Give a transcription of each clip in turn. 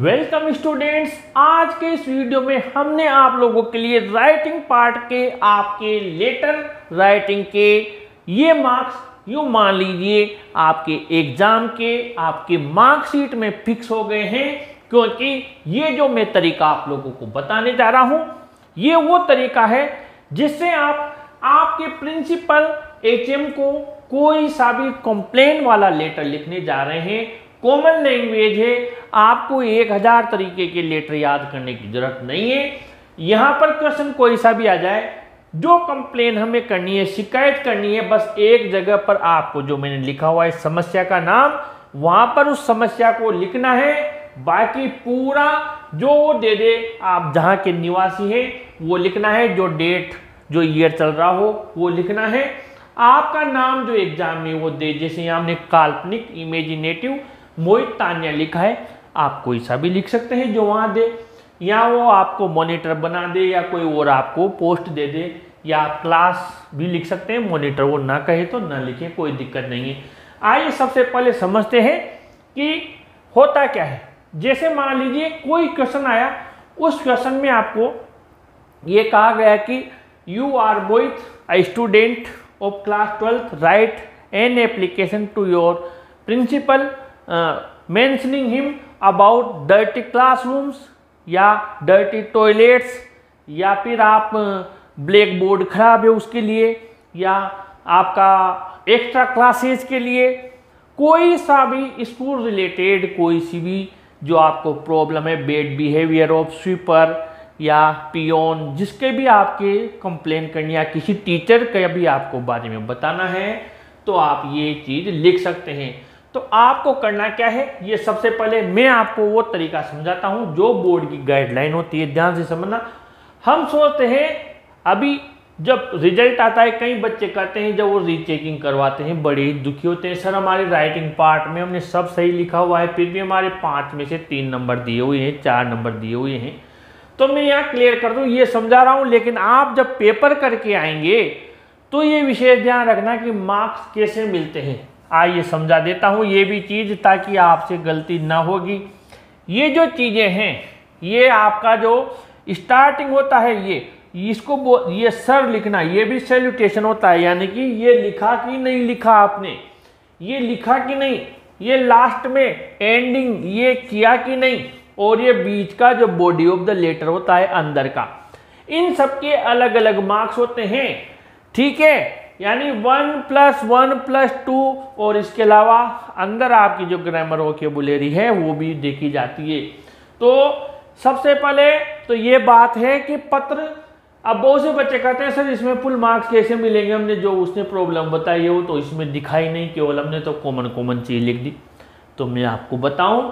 Welcome students, आज के इस वीडियो में हमने आप लोगों के लिए राइटिंग पार्ट के आपके लेटर राइटिंग के ये मार्क्स यूँ मान लीजिए आपके एग्जाम के आपके मार्कशीट में फिक्स हो गए हैं, क्योंकि ये जो मैं तरीका आप लोगों को बताने जा रहा हूँ ये वो तरीका है जिससे आप आपके प्रिंसिपल एचएम को कोई सा भी कंप्लेन वाला लेटर लिखने जा रहे हैं। कॉमन लैंग्वेज है, आपको 1000 तरीके के लेटर याद करने की जरूरत नहीं है। यहाँ पर क्वेश्चन कोई सा भी आ जाए, जो कंप्लेन हमें करनी है, शिकायत करनी है, बस एक जगह पर आपको जो मैंने लिखा हुआ है समस्या का नाम, वहाँ पर उस समस्या को लिखना है। बाकी पूरा जो दे दे आप जहाँ के निवासी हैं वो लिखना है, जो डेट जो ईयर चल रहा हो वो लिखना है, आपका नाम जो एग्जाम में वो दे, जैसे हमने काल्पनिक इमेजिनेटिव मोहित तान्या लिखा है, आप कोई सा भी लिख सकते हैं जो वहाँ दे, या वो आपको मॉनिटर बना दे या कोई और आपको पोस्ट दे दे, या आप क्लास भी लिख सकते हैं। मॉनिटर वो ना कहे तो ना लिखें, कोई दिक्कत नहीं है। आइए सबसे पहले समझते हैं कि होता क्या है। जैसे मान लीजिए कोई क्वेश्चन आया, उस क्वेश्चन में आपको ये कहा गया कि you are Mohit a student of class 12th, write an application to your principal mentioning him about dirty classrooms या डर्टी टॉयलेट्स, या फिर आप ब्लैक बोर्ड खराब है उसके लिए, या आपका एक्स्ट्रा क्लासेज के लिए, कोई सा भी स्कूल रिलेटेड कोई सी भी जो आपको प्रॉब्लम है, बैड बिहेवियर ऑफ स्वीपर या पियोन, जिसके भी आपके कंप्लेन करनी या किसी टीचर के भी आपको बारे में बताना है, तो आप ये चीज़ लिख सकते हैं। तो आपको करना क्या है, ये सबसे पहले मैं आपको वो तरीका समझाता हूँ जो बोर्ड की गाइडलाइन होती है, ध्यान से समझना। हम सोचते हैं अभी जब रिजल्ट आता है, कई बच्चे कहते हैं जब वो रीचेकिंग करवाते हैं बड़े ही दुखी होते हैं, सर हमारे राइटिंग पार्ट में हमने सब सही लिखा हुआ है, फिर भी हमारे 5 में से 3 नंबर दिए हुए हैं, 4 नंबर दिए हुए हैं। तो मैं यहाँ क्लियर कर दूँ, ये समझा रहा हूँ, लेकिन आप जब पेपर करके आएंगे तो ये विशेष ध्यान रखना कि मार्क्स कैसे मिलते हैं। आइए समझा देता हूँ ये भी चीज़, ताकि आपसे गलती ना होगी। ये जो चीज़ें हैं, ये आपका जो स्टार्टिंग होता है, ये इसको ये सर लिखना, ये भी सैल्यूटेशन होता है, यानी कि ये लिखा कि नहीं लिखा आपने, ये लिखा कि नहीं, ये लास्ट में एंडिंग ये किया कि नहीं, और ये बीच का जो बॉडी ऑफ द लेटर होता है अंदर का, इन सब के अलग अलग मार्क्स होते हैं, ठीक है। यानी 1 + 1 + 2, और इसके अलावा अंदर आपकी जो ग्रामर वोकैबुलरी है वो भी देखी जाती है। तो सबसे पहले तो ये बात है कि पत्र, अब बहुत से बच्चे कहते हैं सर इसमें फुल मार्क्स कैसे मिलेंगे, हमने जो उसने प्रॉब्लम बताई है वो तो इसमें दिखाई नहीं, केवल हमने तो कॉमन चीज़ लिख दी। तो मैं आपको बताऊं,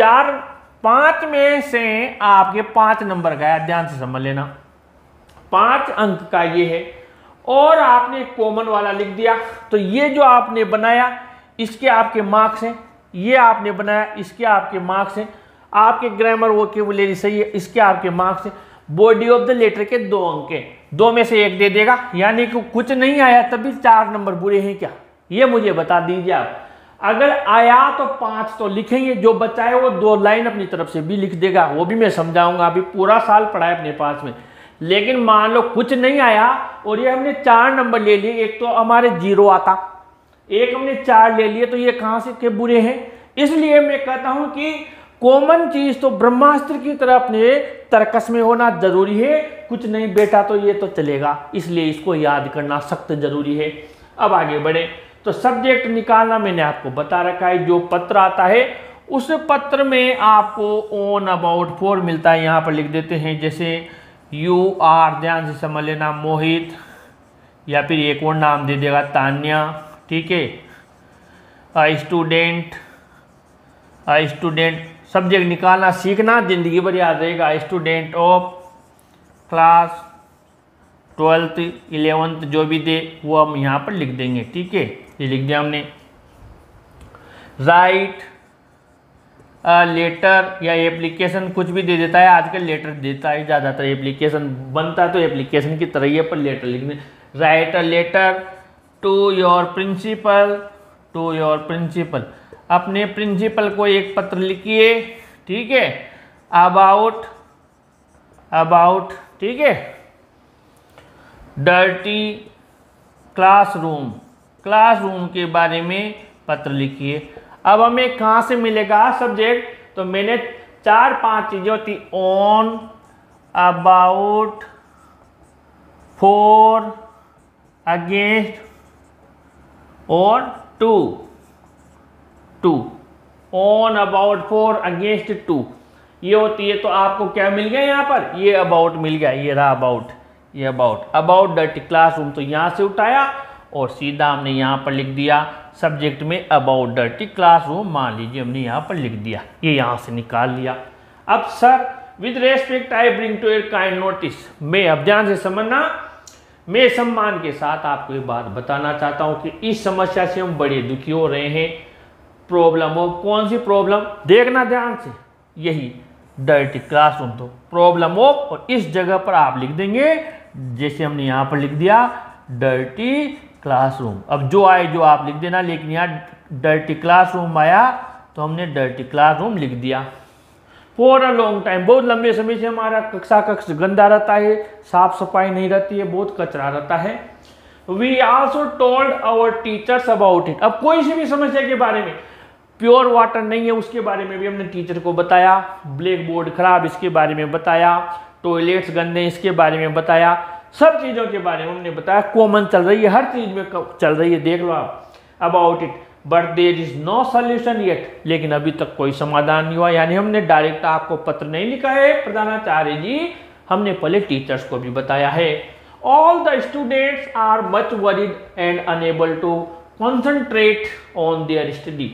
4-5 में से आपके 5 नंबर का, ध्यान से समझ लेना, 5 अंक का ये है, और आपने कॉमन वाला लिख दिया, तो ये जो आपने बनाया इसके आपके मार्क्स हैं, ये आपने बनाया इसके आपके मार्क्स हैं, आपके ग्रामर वोकैबुलरी सही है इसके आपके मार्क्स हैं, बॉडी ऑफ द लेटर के 2 अंक हैं, 2 में से 1 दे देगा, यानी कि कुछ नहीं आया तभी 4 नंबर बुरे हैं क्या, ये मुझे बता दीजिए आप। अगर आया तो 5 तो लिखेंगे, जो बच्चा है वो 2 लाइन अपनी तरफ से भी लिख देगा, वो भी मैं समझाऊंगा, अभी पूरा साल पढ़ा है अपने पास में। लेकिन मान लो कुछ नहीं आया और ये हमने 4 नंबर ले लिए, एक तो हमारे 0 आता, एक हमने 4 ले लिए, तो ये कहाँ से के बुरे हैं। इसलिए मैं कहता हूँ कि कॉमन चीज़ तो ब्रह्मास्त्र की तरह अपने तर्कस में होना जरूरी है, कुछ नहीं बेटा तो ये तो चलेगा, इसलिए इसको याद करना सख्त जरूरी है। अब आगे बढ़े तो सब्जेक्ट निकालना मैंने आपको बता रखा है, जो पत्र आता है उस पत्र में आपको ऑन अबाउट 4 मिलता है, यहाँ पर लिख देते हैं जैसे यू आर, ध्यान से समझ लेना, मोहित, या फिर एक और नाम दे देगा तान्या, ठीक है, आई स्टूडेंट, सब्जेक्ट निकालना सीखना, ज़िंदगी भर याद रहेगा, I student of class 12th 11th जो भी दे वो हम यहाँ पर लिख देंगे, ठीक है, ये लिख दिया हमने। राइट लेटर या एप्लीकेशन, कुछ भी दे देता है आजकल, लेटर देता है ज़्यादातर, एप्लीकेशन बनता तो एप्लीकेशन की तरह ही, पर लेटर लिखने, write a letter to your principal, अपने प्रिंसिपल को एक पत्र लिखिए, ठीक है, अबाउट ठीक है, डर्टी क्लासरूम, क्लासरूम के बारे में पत्र लिखिए। अब हमें कहाँ से मिलेगा सब्जेक्ट, तो मैंने 4-5 चीजें होती, ऑन, अबाउट, फॉर, अगेंस्ट और to, to, on, about, for, against, to, ये होती है। तो आपको क्या मिल गया यहाँ पर, ये अबाउट मिल गया, ये रहा अबाउट, ये अबाउट डर्टी क्लासरूम, तो यहाँ से उठाया और सीधा हमने यहाँ पर लिख दिया सब्जेक्ट में अबाउट डर्टी क्लासरूम, मान लीजिए हमने यहाँ पर लिख दिया, ये यहाँ से निकाल लिया। अब sir with respect I bring to your kind notice, मैं अब ध्यान से समझना, मैं सम्मान के साथ आपको ये बात बताना चाहता हूँ कि इस समस्या से हम बड़े दुखी हो रहे हैं। प्रॉब्लम हो, कौन सी प्रॉब्लम, देखना ध्यान से, यही डर्टी क्लासरूम, तो प्रॉब्लम हो और इस जगह पर आप लिख देंगे जैसे हमने यहाँ पर लिख दिया डर्टी क्लासरूम। अब जो आए जो आप लिख देना, लेकिन यहाँ डर्टी क्लासरूम आया तो हमने डर्टी क्लासरूम लिख दिया। फॉर अ लॉन्ग टाइम, बहुत लंबे समय से हमारा कक्षा कक्ष गंदा रहता है, साफ सफाई नहीं रहती है, बहुत कचरा रहता है। We also told our teachers about it, अब कोई सी भी समस्या के बारे में, प्योर वाटर नहीं है उसके बारे में भी हमने टीचर को बताया, ब्लैक बोर्ड खराब इसके बारे में बताया, टॉयलेट्स गंदे इसके बारे में बताया, सब चीज़ों के बारे में हमने बताया, कॉमन चल रही है, हर चीज़ में चल रही है, देख लो आप। About it but there is no solution yet, लेकिन अभी तक कोई समाधान नहीं हुआ, यानी हमने डायरेक्ट आपको पत्र नहीं लिखा है प्रधानाचार्य जी, हमने पहले टीचर्स को भी बताया है। All the students are much worried and unable to concentrate on their study,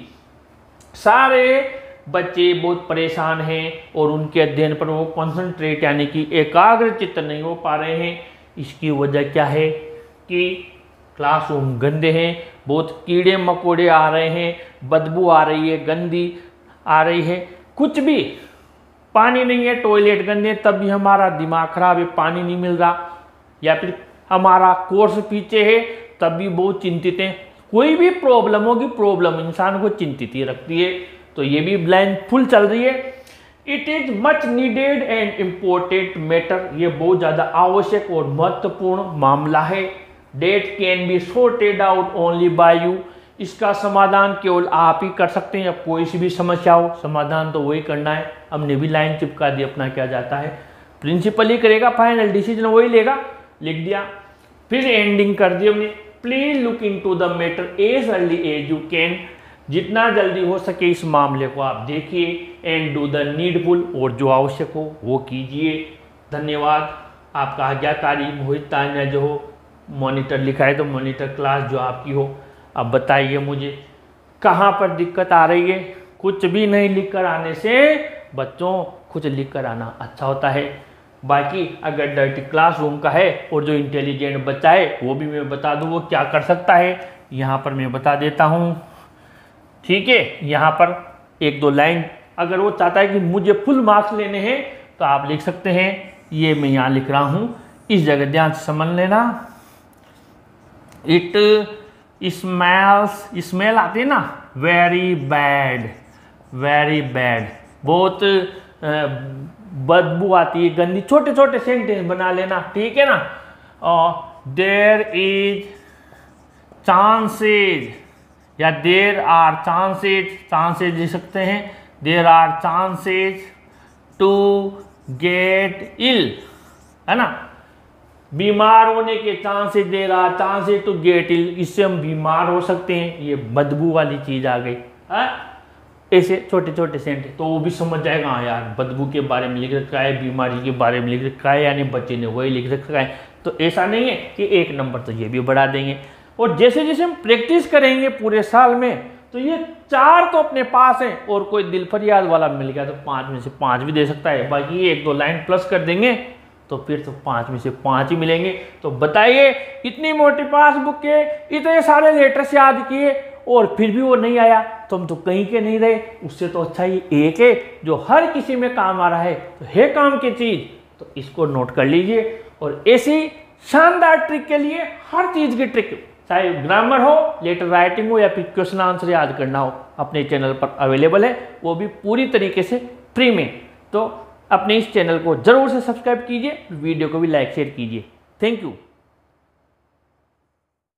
सारे बच्चे बहुत परेशान हैं और उनके अध्ययन पर वो कंसंट्रेट यानी कि एकाग्र चित्त नहीं हो पा रहे हैं। इसकी वजह क्या है कि क्लासरूम गंदे हैं, बहुत कीड़े मकोड़े आ रहे हैं, बदबू आ रही है, गंदी आ रही है, कुछ भी पानी नहीं है, टॉयलेट गंदे, तब भी हमारा दिमाग खराब है, पानी नहीं मिल रहा, या फिर हमारा कोर्स पीछे है तब भी बहुत चिंतित हैं। कोई भी प्रॉब्लम होगी, प्रॉब्लम इंसान को चिंतित ही रखती है, तो ये भी लाइन फुल चल रही है। It is much needed and important matter, ये बहुत ज़्यादा आवश्यक और महत्वपूर्ण मामला है। That can be sorted out only by you, इसका समाधान केवल आप ही कर सकते हैं। अब कोई सी भी समस्या हो, समाधान तो वही करना है, हमने भी लाइन चिपका दी, अपना क्या जाता है, प्रिंसिपल ही करेगा, फाइनल डिसीजन वही लेगा, लिख दिया। फिर एंडिंग कर दी हमने, please look into the matter as early as you can, जितना जल्दी हो सके इस मामले को आप देखिए, एंड डू द नीडफुल, और जो आवश्यक हो वो कीजिए। धन्यवाद। आपका आज्ञाकारी मोहित तान्या जो हो, मॉनिटर लिखा है तो मॉनिटर क्लास जो आपकी हो। अब बताइए मुझे कहाँ पर दिक्कत आ रही है, कुछ भी नहीं लिख कर आने से बच्चों, कुछ लिख कर आना अच्छा होता है। बाकी अगर डर्टी क्लासरूम का है और जो इंटेलिजेंट बच्चा है वो भी मैं बता दूँ वो क्या कर सकता है, यहाँ पर मैं बता देता हूँ, ठीक है। यहाँ पर 1-2 लाइन अगर वो चाहता है कि मुझे फुल मार्क्स लेने हैं तो आप लिख सकते हैं, ये मैं यहाँ लिख रहा हूँ, इस जगह ध्यान से समझ लेना। इट स्मेल्स, स्मेल आती है ना, वेरी बैड, वेरी बैड, बहुत बदबू आती है, गंदी, छोटे छोटे सेंटेंस बना लेना, ठीक है ना। और देयर इज चांसेज, या देर आर चांसेज, चांसेज लिख सकते हैं, there are chances to get ill, है ना, बीमार होने के chances, there are chances to get ill, इससे हम बीमार हो सकते हैं, ये बदबू वाली चीज़ आ गई है। ऐसे छोटे छोटे सेंट तो वो भी समझ जाएगा, हाँ यार बदबू के बारे में लिख रखा है, बीमारी के बारे में लिख रखा है, यानी बच्चे ने वही लिख रखा है, तो ऐसा नहीं है कि 1 नंबर तो ये भी बढ़ा देंगे। और जैसे जैसे हम प्रैक्टिस करेंगे पूरे साल में, तो ये 4 तो अपने पास हैं, और कोई दिल फरियाद वाला मिल गया तो 5 में से 5 भी दे सकता है, बाकी 1-2 लाइन प्लस कर देंगे तो फिर तो 5 में से 5 ही मिलेंगे। तो बताइए, इतनी मोटी पासबुक के इतने सारे लेटर्स याद किए और फिर भी वो नहीं आया, तो हम तो कहीं के नहीं रहे, उससे तो अच्छा ये 1 है जो हर किसी में काम आ रहा है, तो है काम की चीज़, तो इसको नोट कर लीजिए। और ऐसी शानदार ट्रिक के लिए, हर चीज़ की ट्रिक, चाहे ग्रामर हो, लेटर राइटिंग हो, या फिर क्वेश्चन आंसर याद करना हो, अपने चैनल पर अवेलेबल है, वो भी पूरी तरीके से फ्री में। तो अपने इस चैनल को ज़रूर से सब्सक्राइब कीजिए, वीडियो को भी लाइक शेयर कीजिए। Thank you.